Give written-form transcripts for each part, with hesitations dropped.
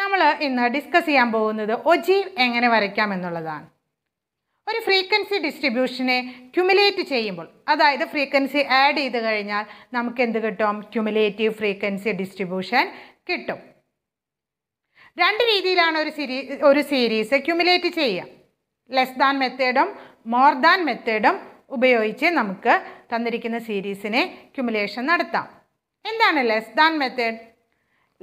നമ്മൾ ഇന്ന് ഡിസ്കസ് ചെയ്യാൻ പോകുന്നത് ഒജീവ് എങ്ങനെ വരയ്ക്കാം എന്നുള്ളതാണ്. ഒരു ഫ്രീക്വൻസി ഡിസ്ട്രിബ്യൂഷനെ ക്യുമുലേറ്റ് ചെയ്യുമ്പോൾ, അതായത് ഫ്രീക്വൻസി ആഡ് ചെയ്ത് കഴിഞ്ഞാൽ നമുക്ക് എന്ത് കിട്ടും? ക്യുമുലേറ്റീവ് ഫ്രീക്വൻസി ഡിസ്ട്രിബ്യൂഷൻ കിട്ടും. രണ്ട് രീതിയിലാണ് ഒരു സീരീസ് ക്യുമുലേറ്റ് ചെയ്യുക. ലെസ് ദാൻ മെത്തേഡും മോർ ദാൻ മെത്തേഡും ഉപയോഗിച്ച് നമുക്ക് തന്നിരിക്കുന്ന സീരീസിനെ ക്യുമുലേഷൻ നടത്താം. എന്താണ് less than method?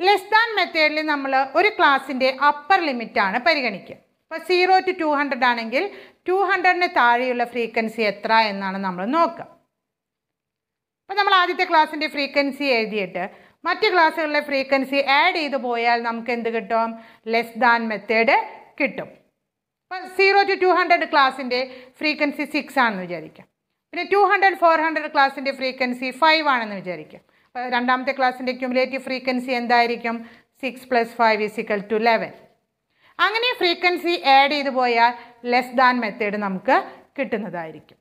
Less than മെത്തേഡിൽ നമ്മൾ ഒരു ക്ലാസ്സിൻ്റെ അപ്പർ ലിമിറ്റാണ് പരിഗണിക്കുക. ഇപ്പോൾ 0 to 200 ആണെങ്കിൽ 200-ന് താഴെയുള്ള ഫ്രീക്വൻസി എത്ര എന്നാണ് നമ്മൾ നോക്കുക. അപ്പോൾ നമ്മൾ ആദ്യത്തെ ക്ലാസ്സിൻ്റെ ഫ്രീക്വൻസി എഴുതിയിട്ട് മറ്റ് ക്ലാസ്സുകളിലെ ഫ്രീക്വൻസി ആഡ് ചെയ്ത് പോയാൽ നമുക്ക് എന്ത് കിട്ടും? ലെസ് ദാൻ മെത്തേഡ് കിട്ടും. അപ്പോൾ 0 to 200 ക്ലാസ്സിൻ്റെ ഫ്രീക്വൻസി 6 ആണെന്ന് വിചാരിക്കാം. പിന്നെ 200, 400 ക്ലാസ്സിൻ്റെ ഫ്രീക്വൻസി 5 ആണെന്ന് വിചാരിക്കാം. രണ്ടാമത്തെ ക്ലാസ്സിൻ്റെ ക്യുമുലേറ്റീവ് ഫ്രീക്വൻസി എന്തായിരിക്കും? 6 + 5 = 11. അങ്ങനെ ഫ്രീക്വൻസി ആഡ് ചെയ്ത് പോയാൽ ലെസ് ദാൻ മെത്തേഡ് നമുക്ക് കിട്ടുന്നതായിരിക്കും.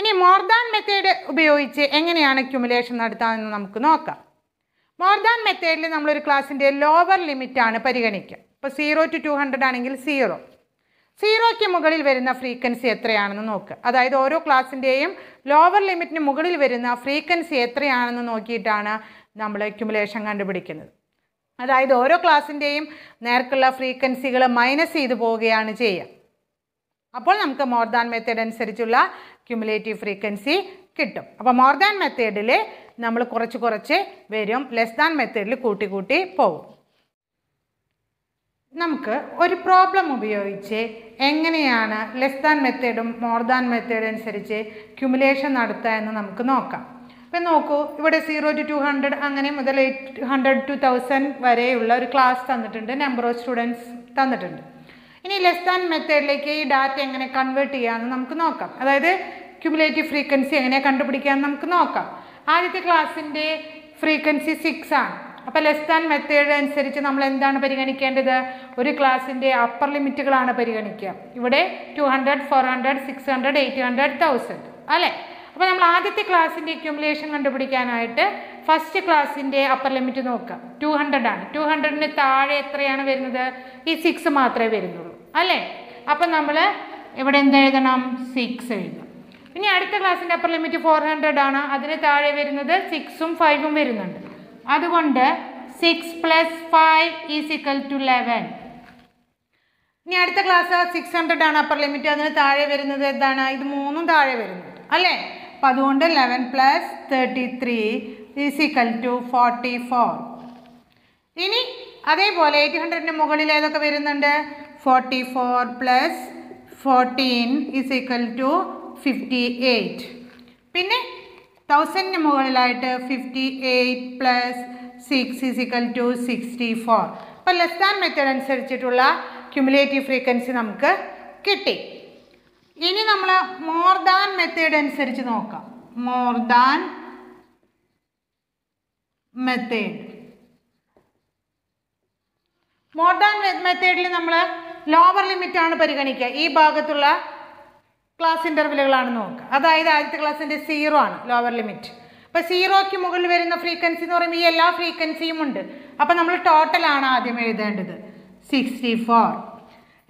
ഇനി മോർ ദാൻ മെത്തേഡ് ഉപയോഗിച്ച് എങ്ങനെയാണ് ക്യുമുലേഷൻ നടത്താമെന്ന് നമുക്ക് നോക്കാം. മോർ ദാൻ മെത്തേഡിൽ നമ്മളൊരു ക്ലാസ്സിൻ്റെ ലോവർ ലിമിറ്റാണ് പരിഗണിക്കുക. ഇപ്പോൾ 0 to 200 ആണെങ്കിൽ 0ക്ക് മുകളിൽ വരുന്ന ഫ്രീക്വൻസി എത്രയാണെന്ന് നോക്കുക. അതായത് ഓരോ ക്ലാസ്സിൻ്റെയും ലോവർ ലിമിറ്റിന് മുകളിൽ വരുന്ന ഫ്രീക്വൻസി എത്രയാണെന്ന് നോക്കിയിട്ടാണ് നമ്മൾ ക്യുമുലേഷൻ കണ്ടുപിടിക്കുന്നത്. അതായത് ഓരോ ക്ലാസ്സിൻ്റെയും നേർക്കുള്ള ഫ്രീക്വൻസികൾ മൈനസ് ചെയ്ത് പോവുകയാണ് ചെയ്യുക. അപ്പോൾ നമുക്ക് മോർ ദാൻ മെത്തേഡ് അനുസരിച്ചുള്ള ക്യുമുലേറ്റീവ് ഫ്രീക്വൻസി കിട്ടും. അപ്പോൾ മോർ ദാൻ മെത്തേഡിൽ നമ്മൾ കുറച്ച് വരും, ലെസ് ദാൻ മെത്തേഡിൽ കൂട്ടി പോവും. നമുക്ക് ഒരു പ്രോബ്ലം ഉപയോഗിച്ച് എങ്ങനെയാണ് ലെസ് ദാൻ മെത്തേഡും മോർ ദാൻ മെത്തേഡ് അനുസരിച്ച് ക്യുമുലേഷൻ നടത്തുക എന്ന് നമുക്ക് നോക്കാം. അപ്പം നോക്കൂ, ഇവിടെ 0 to 200 അങ്ങനെ മുതൽ 800 to 1000 വരെയുള്ള ഒരു ക്ലാസ് തന്നിട്ടുണ്ട്, നമ്പർ ഓഫ് സ്റ്റുഡൻസ് തന്നിട്ടുണ്ട്. ഇനി ലെസ് ദാൻ മെത്തേഡിലേക്ക് ഈ ഡാറ്റ എങ്ങനെ കൺവേർട്ട് ചെയ്യാമെന്ന് നമുക്ക് നോക്കാം. അതായത് ക്യുമുലേറ്റീവ് ഫ്രീക്വൻസി എങ്ങനെ കണ്ടുപിടിക്കാമെന്ന് നമുക്ക് നോക്കാം. ആദ്യത്തെ ക്ലാസ്സിൻ്റെ ഫ്രീക്വൻസി 6 ആണ്. അപ്പോൾ ലെസ് ദാൻ മെത്തേഡ് അനുസരിച്ച് നമ്മൾ എന്താണ് പരിഗണിക്കേണ്ടത്? ഒരു ക്ലാസ്സിൻ്റെ അപ്പർ ലിമിറ്റുകളാണ് പരിഗണിക്കുക. ഇവിടെ 200, 400, 600, 800, 1000 അല്ലേ? അപ്പോൾ നമ്മൾ ആദ്യത്തെ ക്ലാസ്സിൻ്റെ ക്യുമുലേഷൻ കണ്ടുപിടിക്കാനായിട്ട് ഫസ്റ്റ് ക്ലാസ്സിൻ്റെ അപ്പർ ലിമിറ്റ് നോക്കാം. 200 ആണ്. 200-ന് താഴെ എത്രയാണ് വരുന്നത്? ഈ 6 മാത്രമേ വരുന്നുള്ളൂ അല്ലേ? അപ്പം നമ്മൾ ഇവിടെ എന്തെഴുതണം? 6 എഴുതണം. ഇനി അടുത്ത ക്ലാസ്സിൻ്റെ അപ്പർ ലിമിറ്റ് 400 ആണ്. അതിന് താഴെ വരുന്നത് 6 ഉം 5 ഉം വരുന്നുണ്ട്. അതുകൊണ്ട് 6 + 5 = 11. ഇനി അടുത്ത ക്ലാസ് 600 ആണ് അപ്പർ ലിമിറ്റ്. അതിന് താഴെ വരുന്നത് എന്താണ്? ഇത് 3 താഴെ വരുന്നുണ്ട് അല്ലേ? അപ്പം അതുകൊണ്ട് 11 + 33 = 44. ഇനി അതേപോലെ 800-ന് മുകളിൽ ഏതൊക്കെ വരുന്നുണ്ട്? 44 + 14 = 58. പിന്നെ 1000-ന് മുകളിലായിട്ട് 58 + 6 = 64. അപ്പോൾ ലെസ് ദാൻ മെത്തേഡ് അനുസരിച്ചിട്ടുള്ള ക്യുമുലേറ്റീവ് ഫ്രീക്വൻസി നമുക്ക് കിട്ടി. ഇനി നമ്മൾ മോർ ദാൻ മെത്തേഡ് അനുസരിച്ച് നോക്കാം. മോർ ദാൻ മെത്തേഡ് നമ്മൾ ലോവർ ലിമിറ്റാണ് പരിഗണിക്കുക. ഈ ഭാഗത്തുള്ള ക്ലാസ് ഇൻ്റർവെല്ലുകളാണ് നോക്കുക. അതായത് ആദ്യത്തെ ക്ലാസ്സിൻ്റെ 0 ആണ് ലോവർ ലിമിറ്റ്. അപ്പോൾ 0ക്ക് മുകളിൽ വരുന്ന ഫ്രീക്വൻസി എന്ന് പറയുമ്പോൾ ഈ എല്ലാ ഫ്രീക്വൻസിയും ഉണ്ട്. അപ്പോൾ നമ്മൾ ടോട്ടലാണ് ആദ്യം എഴുതേണ്ടത്, 64.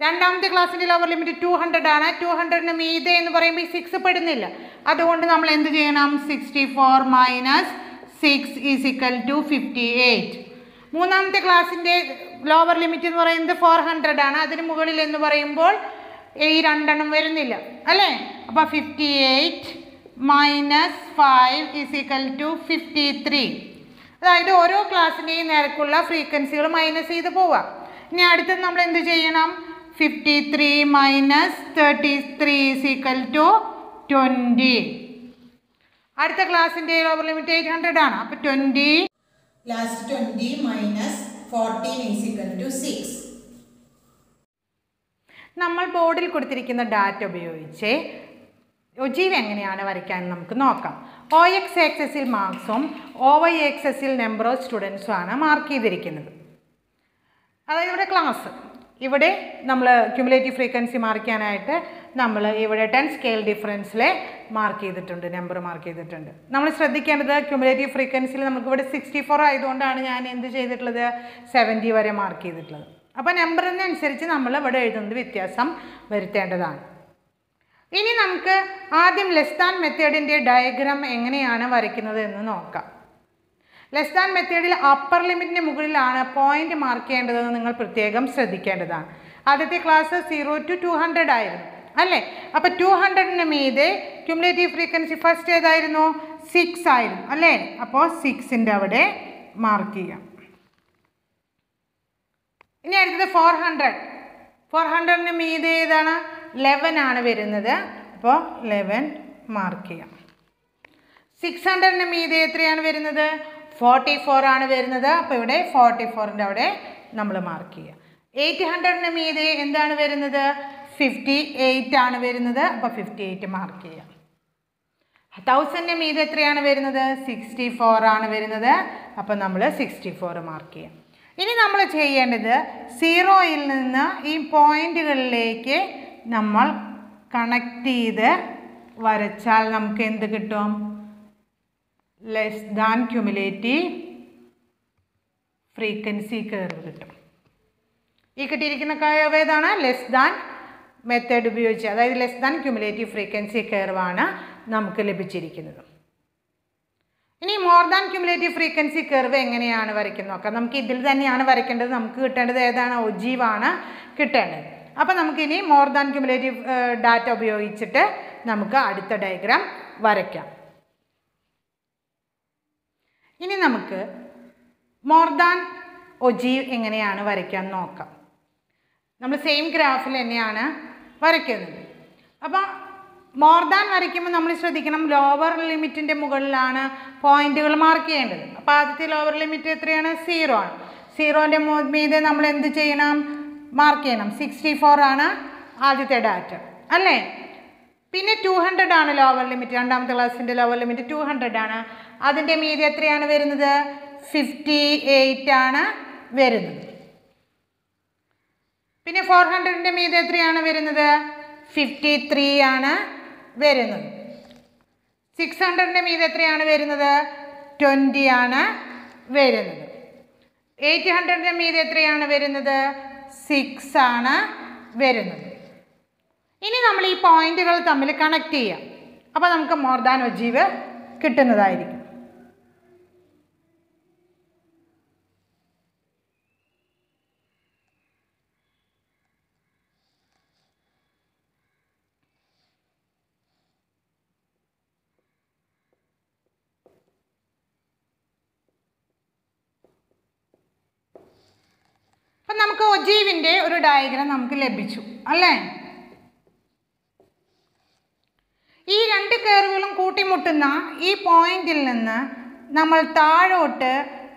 രണ്ടാമത്തെ ക്ലാസ്സിൻ്റെ ലോവർ ലിമിറ്റ് 200 ആണ്. 200-ന് മീതെ എന്ന് പറയുമ്പോൾ ഈ 6 പെടുന്നില്ല. അതുകൊണ്ട് നമ്മൾ എന്ത് ചെയ്യണം? 64 - 6 = 58. മൂന്നാമത്തെ ക്ലാസ്സിൻ്റെ ലോവർ ലിമിറ്റ് എന്ന് പറയുന്നത് 400 ആണ്. അതിന് മുകളിൽ എന്ന് പറയുമ്പോൾ ഈ 2 വരുന്നില്ല അല്ലേ? അപ്പോൾ 58 - 5 = 53. അതായത് ഓരോ ക്ലാസ്സിൻ്റെയും നേരക്കുള്ള ഫ്രീക്വൻസികൾ മൈനസ് ചെയ്ത് പോവാം. ഇനി അടുത്തത് നമ്മൾ എന്ത് ചെയ്യണം? 53 - 33 = 20. അടുത്ത ക്ലാസ്സിൻ്റെ ലോവർ ലിമിറ്റ് 800 ആണ്. അപ്പോൾ 20 - 14 = 6. നമ്മൾ ബോർഡിൽ കൊടുത്തിരിക്കുന്ന ഡാറ്റ ഉപയോഗിച്ച് ഒജീവ് എങ്ങനെയാണ് വരയ്ക്കാൻ നമുക്ക് നോക്കാം. OX ആക്സസിൽ മാർക്സും OY ആക്സസിൽ നമ്പർ ഓഫ് സ്റ്റുഡൻസും ആണ് മാർക്ക് ചെയ്തിരിക്കുന്നത്. അതായത് ഇവിടെ class Here, we mark cumulative frequency. We 10 scale difference. Mark the number. We mark cumulative frequency. We 64. I 70. Mark the number. We less than method diagram. Less than method is upper limit point mark the class is 0 to 200 आयर 200 में cumulative frequency first 6 आयर 6 in mark 400 400 में 11 11 mark 600 में 3 44 ആണ് വരുന്നത് അപ്പോൾ ഇവിടെ 44 ന്റെ അവിടെ നമ്മൾ മാർക്ക് ചെയ്യാം 800 ന്റെ മീതെ എന്താണ് വരുന്നത് 58 ആണ് വരുന്നത് അപ്പോൾ 58 മാർക്ക് ചെയ്യാം 1000 ന്റെ മീതെ എത്രയാണ് വരുന്നത് 64 ആണ് വരുന്നത് അപ്പോൾ നമ്മൾ 64 മാർക്ക് ചെയ്യാം ഇനി നമ്മൾ ചെയ്യേണ്ടത് 0 ൽ നിന്ന് ഈ പോയിന്റുകളിലേക്ക് നമ്മൾ കണക്ട് ചെയ്ത് വരച്ചാൽ നമുക്ക് എന്ത് കിട്ടും less than cumulative frequency curve. This is less than method. That is less than cumulative frequency curve. More than cumulative frequency curve. We have more than cumulative data. We have Now, we will more than Ogive. We will same graph. More than we will lower limit. We will mark the lower limit as 0. 0 will mark 64 as the data. Then 200 is lower limit. The lower limit is 200. That is the 58. Then 400 is the 53. 600 is the 20. 800 is the 6. Now we will connect these points. Then we will more than Ogive. Now we will diagram. These two curves are at this point. We will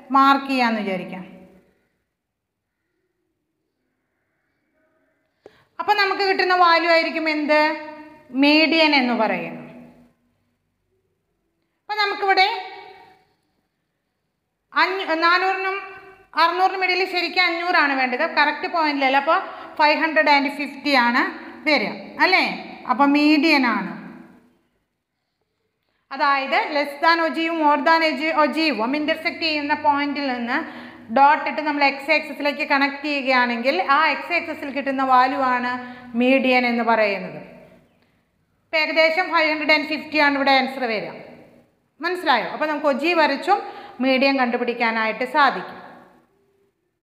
mark the point. We will value median. We will correct point. We will 550. Then median. That is less than Ogive, more than Ogive. We intersect the point. Dot it to x-axis. Connect the x-axis value median. In the 550 answer. Ogive median.